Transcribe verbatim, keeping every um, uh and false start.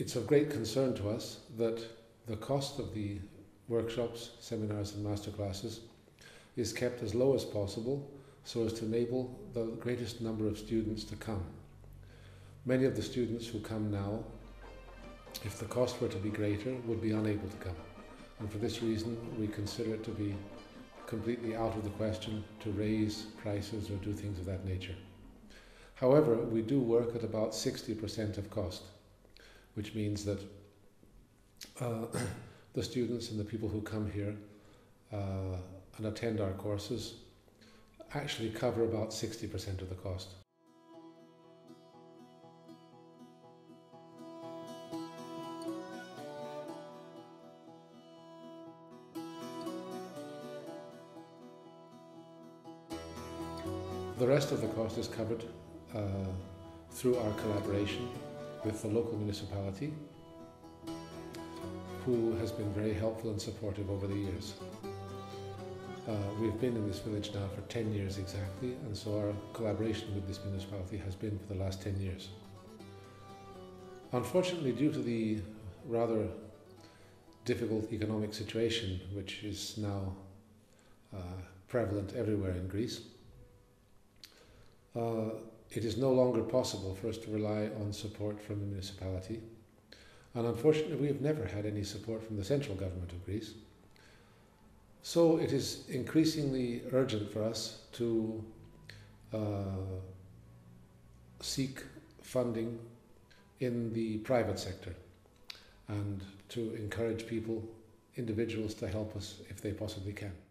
It's of great concern to us that the cost of the workshops, seminars and masterclasses is kept as low as possible so as to enable the greatest number of students to come. Many of the students who come now, if the cost were to be greater, would be unable to come. And for this reason, we consider it to be completely out of the question to raise prices or do things of that nature. However, we do work at about sixty percent of cost, which means that uh, the students and the people who come here uh, and attend our courses actually cover about sixty percent of the cost. The rest of the cost is covered uh, through our collaboration with the local municipality, who has been very helpful and supportive over the years. Uh, we've been in this village now for ten years exactly, and so our collaboration with this municipality has been for the last ten years. Unfortunately, due to the rather difficult economic situation which is now uh, prevalent everywhere in Greece, Uh, it is no longer possible for us to rely on support from the municipality, and unfortunately we have never had any support from the central government of Greece. So it is increasingly urgent for us to uh, seek funding in the private sector and to encourage people, individuals, to help us if they possibly can.